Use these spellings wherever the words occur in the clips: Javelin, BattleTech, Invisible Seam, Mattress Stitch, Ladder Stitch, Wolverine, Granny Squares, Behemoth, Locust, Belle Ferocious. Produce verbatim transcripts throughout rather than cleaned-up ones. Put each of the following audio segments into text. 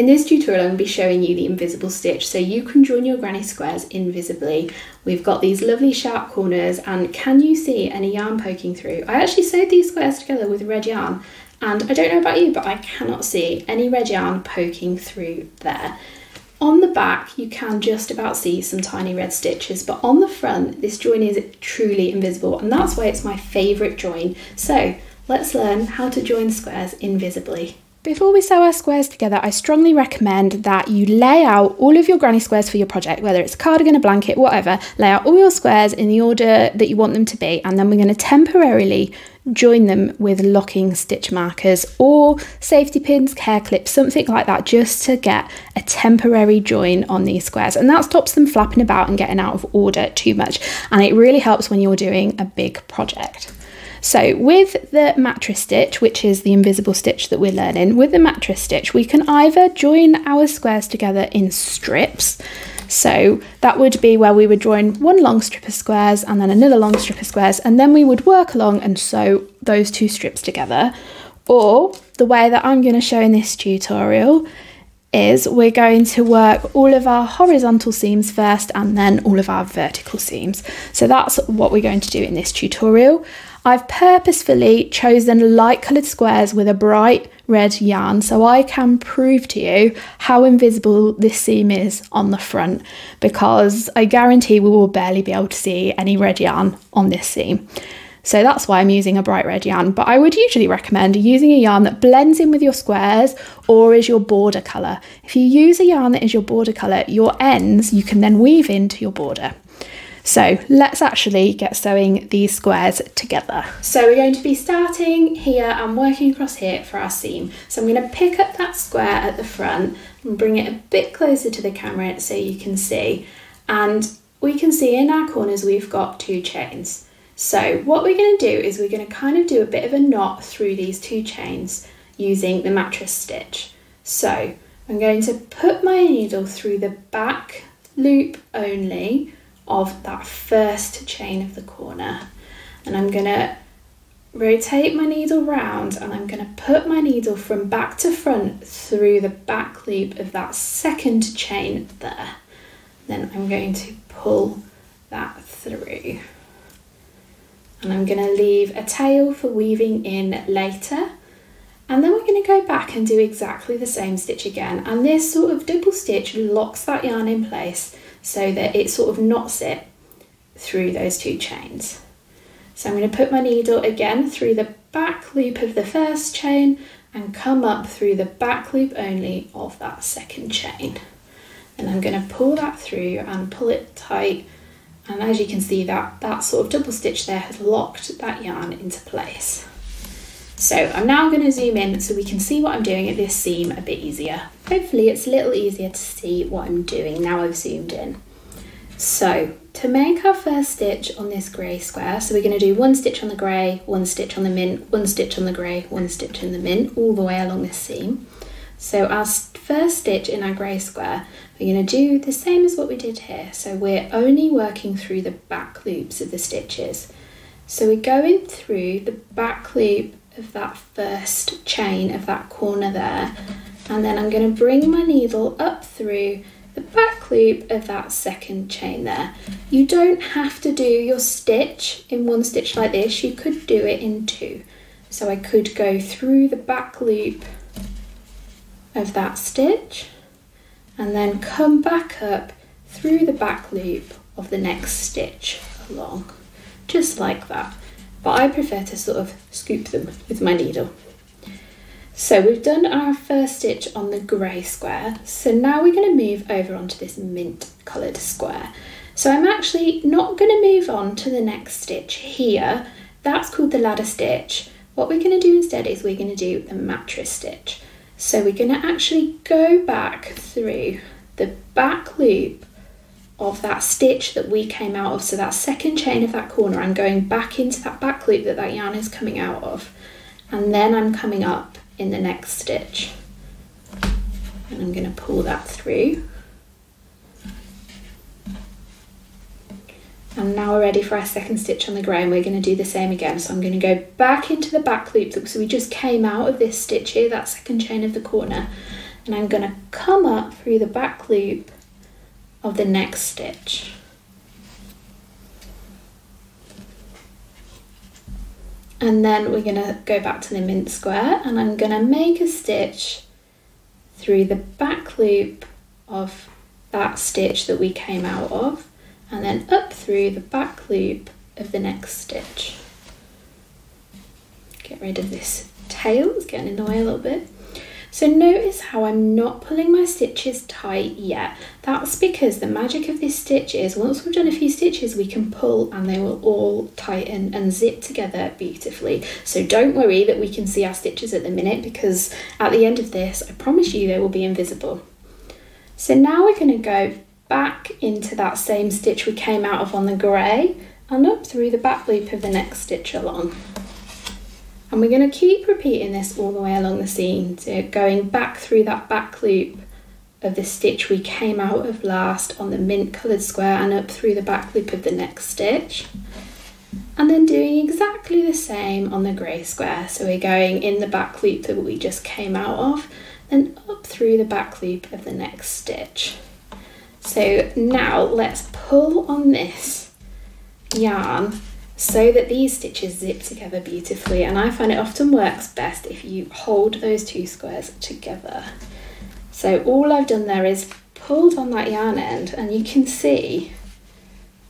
In this tutorial, I'm going to be showing you the invisible stitch so you can join your granny squares invisibly. We've got these lovely sharp corners, and can you see any yarn poking through? I actually sewed these squares together with red yarn, and I don't know about you, but I cannot see any red yarn poking through there. On the back, you can just about see some tiny red stitches, but on the front, this join is truly invisible, and that's why it's my favourite join. So let's learn how to join squares invisibly. Before we sew our squares together, I strongly recommend that you lay out all of your granny squares for your project, whether it's a cardigan, a blanket, whatever. Lay out all your squares in the order that you want them to be, and then we're going to temporarily join them with locking stitch markers or safety pins, hair clips, something like that, just to get a temporary join on these squares, and that stops them flapping about and getting out of order too much, and it really helps when you're doing a big project. So with the mattress stitch, which is the invisible stitch that we're learning, with the mattress stitch, we can either join our squares together in strips. So that would be where we would join one long strip of squares and then another long strip of squares, and then we would work along and sew those two strips together. Or the way that I'm going to show in this tutorial is we're going to work all of our horizontal seams first and then all of our vertical seams. So that's what we're going to do in this tutorial. I've purposefully chosen light coloured squares with a bright red yarn so I can prove to you how invisible this seam is on the front, because I guarantee we will barely be able to see any red yarn on this seam. So that's why I'm using a bright red yarn, but I would usually recommend using a yarn that blends in with your squares or is your border colour. If you use a yarn that is your border colour, your ends you can then weave into your border. So let's actually get sewing these squares together. So we're going to be starting here and working across here for our seam. So I'm going to pick up that square at the front and bring it a bit closer to the camera so you can see. And we can see in our corners we've got two chains. So what we're going to do is we're going to kind of do a bit of a knot through these two chains using the mattress stitch. So I'm going to put my needle through the back loop only of that first chain of the corner, and I'm going to rotate my needle round, and I'm going to put my needle from back to front through the back loop of that second chain there. Then I'm going to pull that through, and I'm going to leave a tail for weaving in later. And then we're going to go back and do exactly the same stitch again, and this sort of double stitch locks that yarn in place so that it sort of knots it through those two chains. So I'm going to put my needle again through the back loop of the first chain and come up through the back loop only of that second chain. Then I'm going to pull that through and pull it tight, and as you can see that that sort of double stitch there has locked that yarn into place. So I'm now going to zoom in so we can see what I'm doing at this seam a bit easier. Hopefully it's a little easier to see what I'm doing now I've zoomed in. So to make our first stitch on this grey square, so we're going to do one stitch on the grey, one stitch on the mint, one stitch on the grey, one stitch on the mint, all the way along this seam. So our first stitch in our grey square, we're going to do the same as what we did here. So we're only working through the back loops of the stitches. So we're going through the back loop of that first chain of that corner there, and then I'm going to bring my needle up through the back loop of that second chain there. You don't have to do your stitch in one stitch like this, you could do it in two. So I could go through the back loop of that stitch and then come back up through the back loop of the next stitch along, just like that. But I prefer to sort of scoop them with my needle. So we've done our first stitch on the grey square, so now we're going to move over onto this mint coloured square. So I'm actually not going to move on to the next stitch here, that's called the ladder stitch. What we're going to do instead is we're going to do the mattress stitch. So we're going to actually go back through the back loop of that stitch that we came out of, so that second chain of that corner, I'm going back into that back loop that that yarn is coming out of, and then I'm coming up in the next stitch, and I'm going to pull that through. And now we're ready for our second stitch on the grey, and we're going to do the same again. So I'm going to go back into the back loop, so we just came out of this stitch here, that second chain of the corner, and I'm going to come up through the back loop of the next stitch. And then we're going to go back to the mint square, and I'm going to make a stitch through the back loop of that stitch that we came out of, and then up through the back loop of the next stitch. Get rid of this tail, it's getting in the way a little bit. So notice how I'm not pulling my stitches tight yet. That's because the magic of this stitch is once we've done a few stitches, we can pull and they will all tighten and zip together beautifully. So don't worry that we can see our stitches at the minute, because at the end of this, I promise you they will be invisible. So now we're going to go back into that same stitch we came out of on the grey and up through the back loop of the next stitch along. And we're going to keep repeating this all the way along the seam, so going back through that back loop of the stitch we came out of last on the mint coloured square and up through the back loop of the next stitch. And then doing exactly the same on the grey square. So we're going in the back loop that we just came out of, then up through the back loop of the next stitch. So now let's pull on this yarn so that these stitches zip together beautifully, and I find it often works best if you hold those two squares together. So all I've done there is pulled on that yarn end, and you can see,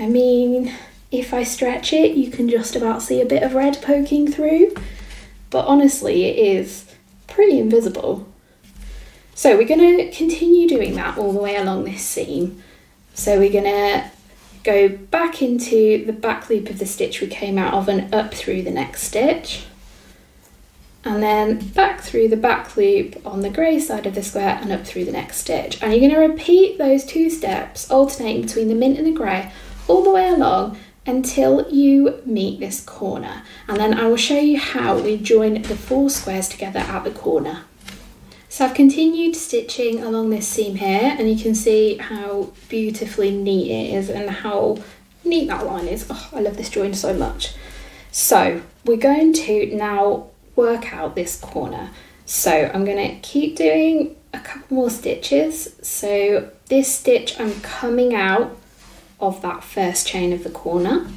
I mean, if I stretch it, you can just about see a bit of red poking through, but honestly it is pretty invisible. So we're going to continue doing that all the way along this seam. So we're going to go back into the back loop of the stitch we came out of and up through the next stitch, and then back through the back loop on the grey side of the square and up through the next stitch. And you're going to repeat those two steps, alternating between the mint and the grey, all the way along until you meet this corner, and then I will show you how we join the four squares together at the corner. So I've continued stitching along this seam here, and you can see how beautifully neat it is and how neat that line is. Oh, I love this join so much. So we're going to now work out this corner. So I'm gonna keep doing a couple more stitches. So this stitch, I'm coming out of that first chain of the corner.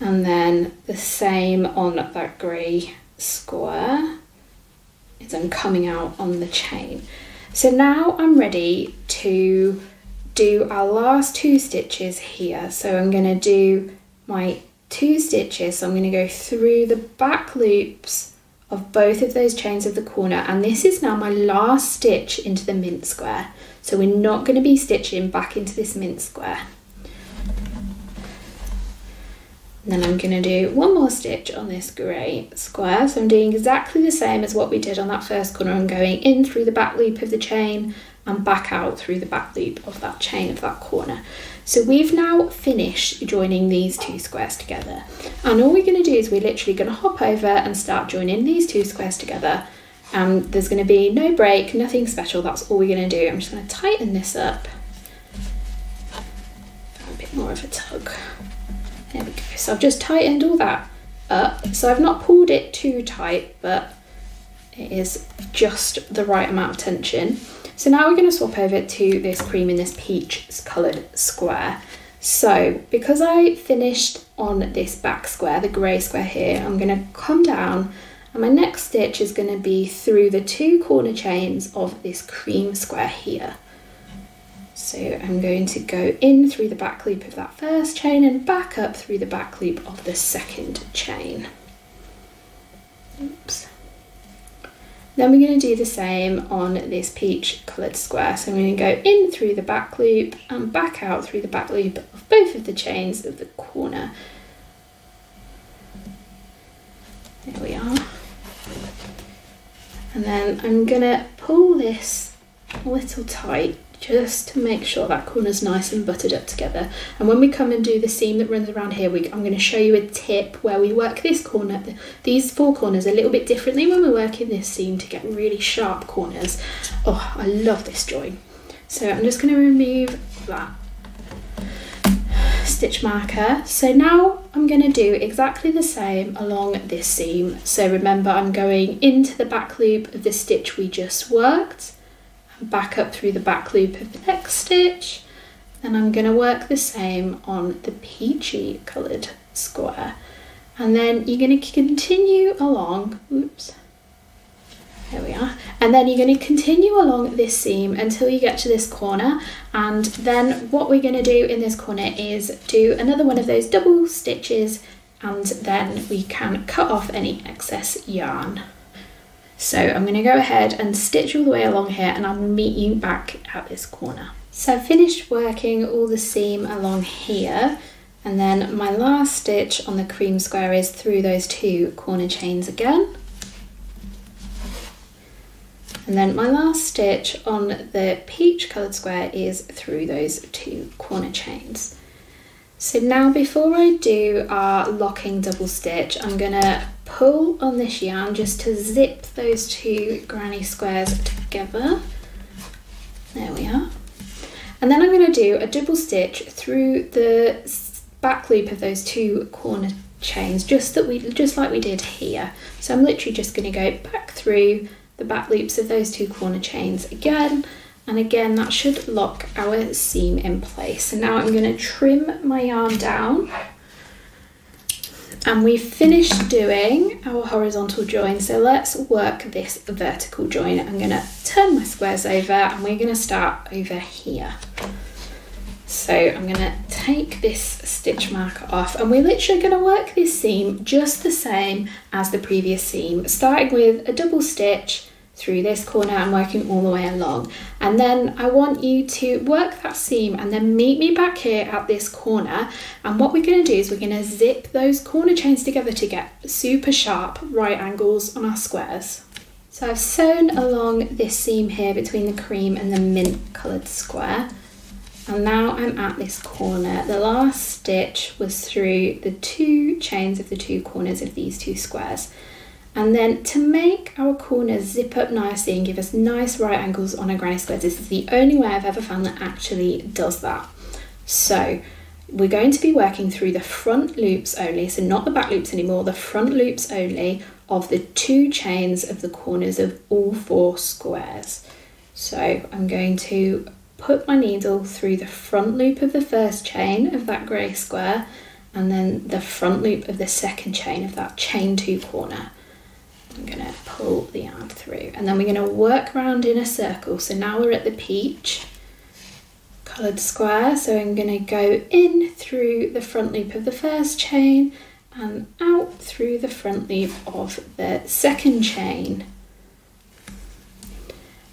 And then the same on that grey square. As I'm coming out on the chain. So now I'm ready to do our last two stitches here. So I'm going to do my two stitches. So I'm going to go through the back loops of both of those chains of the corner, and this is now my last stitch into the mint square. So we're not going to be stitching back into this mint square. And then I'm going to do one more stitch on this grey square. So I'm doing exactly the same as what we did on that first corner. I'm going in through the back loop of the chain and back out through the back loop of that chain of that corner. So we've now finished joining these two squares together. And all we're going to do is we're literally going to hop over and start joining these two squares together. Um, there's going to be no break, nothing special. That's all we're going to do. I'm just going to tighten this up. A bit more of a tug. There we go. So I've just tightened all that up. So I've not pulled it too tight, but it is just the right amount of tension. So now we're going to swap over to this cream and this peach coloured square. So because I finished on this back square, the grey square here, I'm going to come down, and my next stitch is going to be through the two corner chains of this cream square here. So I'm going to go in through the back loop of that first chain and back up through the back loop of the second chain. Oops. Then we're going to do the same on this peach coloured square. So I'm going to go in through the back loop and back out through the back loop of both of the chains of the corner. There we are. And then I'm going to pull this a little tight, just to make sure that corner's nice and buttered up together. And when we come and do the seam that runs around here, we, I'm going to show you a tip where we work this corner, these four corners, a little bit differently when we're working this seam to get really sharp corners. Oh, I love this join. So I'm just going to remove that. stitch marker. So now I'm going to do exactly the same along this seam. So remember, I'm going into the back loop of the stitch we just worked, and back up through the back loop of the next stitch, and I'm going to work the same on the peachy coloured square. And then you're going to continue along, oops, there we are, and then you're going to continue along this seam until you get to this corner. And then what we're going to do in this corner is do another one of those double stitches, and then we can cut off any excess yarn. So I'm going to go ahead and stitch all the way along here, and I'll meet you back at this corner. So I've finished working all the seam along here, and then my last stitch on the cream square is through those two corner chains again. And then my last stitch on the peach coloured square is through those two corner chains. So now before I do our locking double stitch, I'm going to pull on this yarn just to zip those two granny squares together. There we are. And then I'm going to do a double stitch through the back loop of those two corner chains, just that we just like we did here. So I'm literally just going to go back through the back loops of those two corner chains again, and again that should lock our seam in place. So now I'm going to trim my yarn down, and we've finished doing our horizontal join, so let's work this vertical join. I'm going to turn my squares over, and we're going to start over here. So I'm going to take this stitch marker off, and we're literally going to work this seam just the same as the previous seam, starting with a double stitch through this corner and working all the way along. And then I want you to work that seam and then meet me back here at this corner. And what we're going to do is we're going to zip those corner chains together to get super sharp right angles on our squares. So I've sewn along this seam here between the cream and the mint coloured square. And now I'm at this corner. The last stitch was through the two chains of the two corners of these two squares. And then to make our corners zip up nicely and give us nice right angles on our granny squares, this is the only way I've ever found that actually does that. So we're going to be working through the front loops only, so not the back loops anymore, the front loops only of the two chains of the corners of all four squares. So I'm going to put my needle through the front loop of the first chain of that grey square, and then the front loop of the second chain of that chain two corner. I'm going to pull the yarn through, and then we're going to work around in a circle. So now we're at the peach coloured square, so I'm going to go in through the front loop of the first chain and out through the front loop of the second chain.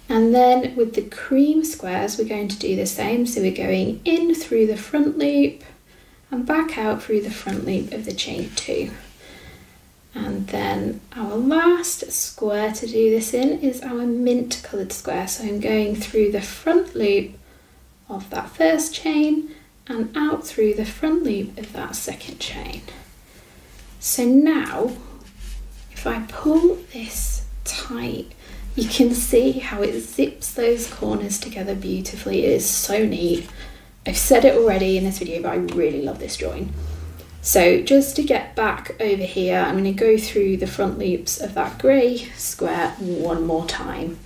And then with the cream squares, we're going to do the same. So we're going in through the front loop and back out through the front loop of the chain two. And then our last square to do this in is our mint coloured square. So I'm going through the front loop of that first chain and out through the front loop of that second chain. So now, if I pull this tight, you can see how it zips those corners together beautifully. It is so neat. I've said it already in this video, but I really love this join. So just to get back over here, I'm going to go through the front loops of that grey square one more time.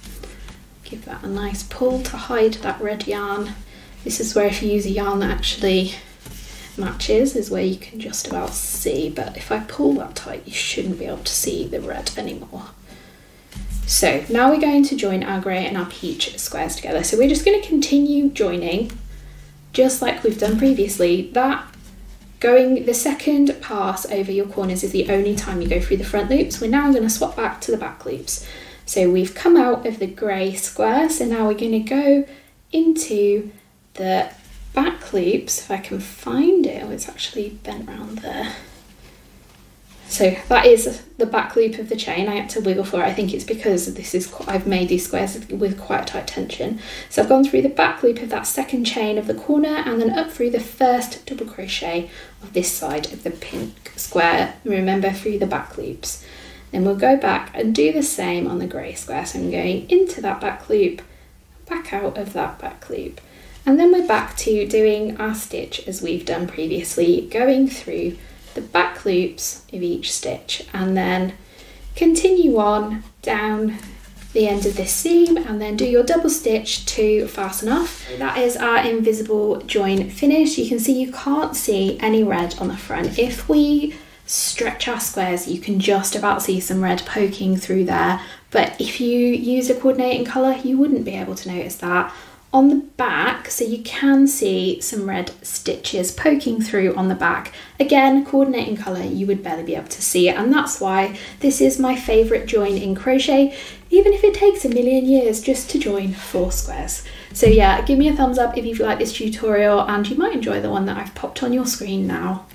Give that a nice pull to hide that red yarn. This is where if you use a yarn that actually matches is where you can just about see, but if I pull that tight, you shouldn't be able to see the red anymore. So now we're going to join our grey and our peach squares together. So we're just going to continue joining just like we've done previously. That going the second pass over your corners is the only time you go through the front loops. We're now going to swap back to the back loops. So we've come out of the grey square. So now we're going to go into the back loops. If I can find it, oh, it's actually bent around there. So that is the back loop of the chain. I had to wiggle for it. I think it's because this is quite, I've made these squares with quite a tight tension. So I've gone through the back loop of that second chain of the corner and then up through the first double crochet of this side of the pink square. Remember, through the back loops. Then we'll go back and do the same on the grey square. So I'm going into that back loop, back out of that back loop. And then we're back to doing our stitch as we've done previously, going through the back loops of each stitch, and then continue on down the end of this seam and then do your double stitch to fasten off. That is our invisible join finish. You can see you can't see any red on the front. If we stretch our squares, you can just about see some red poking through there, but if you use a coordinating colour you wouldn't be able to notice that. On the back, so you can see some red stitches poking through on the back. Again, coordinating colour, you would barely be able to see it, and that's why this is my favourite join in crochet, even if it takes a million years just to join four squares. So yeah, give me a thumbs up if you've liked this tutorial, and you might enjoy the one that I've popped on your screen now.